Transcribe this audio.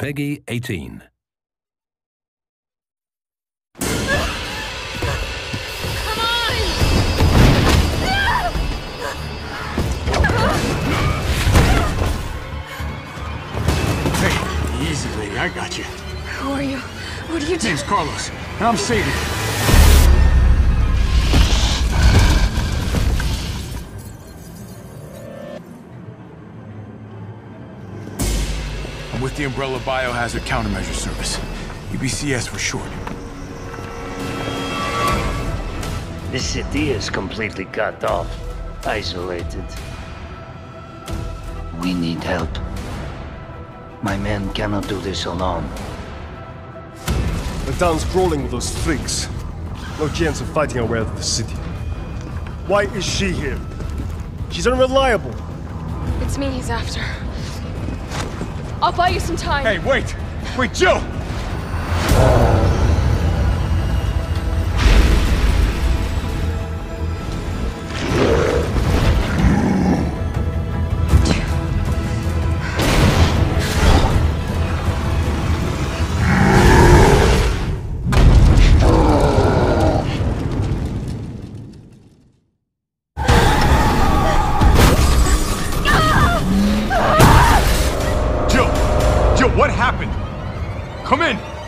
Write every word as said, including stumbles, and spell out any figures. Peggy eighteen. I got you. Who are you? What are you doing? Name's Carlos, and I'm saving you. I'm with the Umbrella Biohazard Countermeasure Service, U B C S for short. This city is completely cut off, isolated. We need help. My men cannot do this alone. The town's crawling with those freaks. No chance of fighting our way out of the city. Why is she here? She's unreliable. It's me he's after. I'll buy you some time. Hey, wait! Wait, Joe! What happened? Come in!